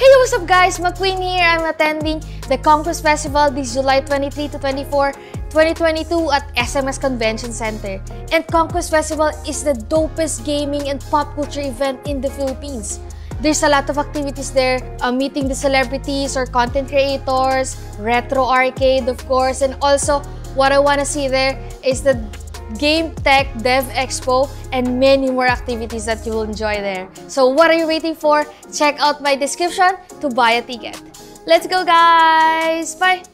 Hey, what's up guys? MaQueen here. I'm attending the Conquest Festival this July 23 to 24, 2022 at SMS Convention Center. And Conquest Festival is the dopest gaming and pop culture event in the Philippines. There's a lot of activities there, meeting the celebrities or content creators, retro arcade of course, and also what I want to see there is the Game Tech Dev Expo and many more activities that you will enjoy there. So what are you waiting for? Check out my description to buy a ticket. Let's go guys! Bye!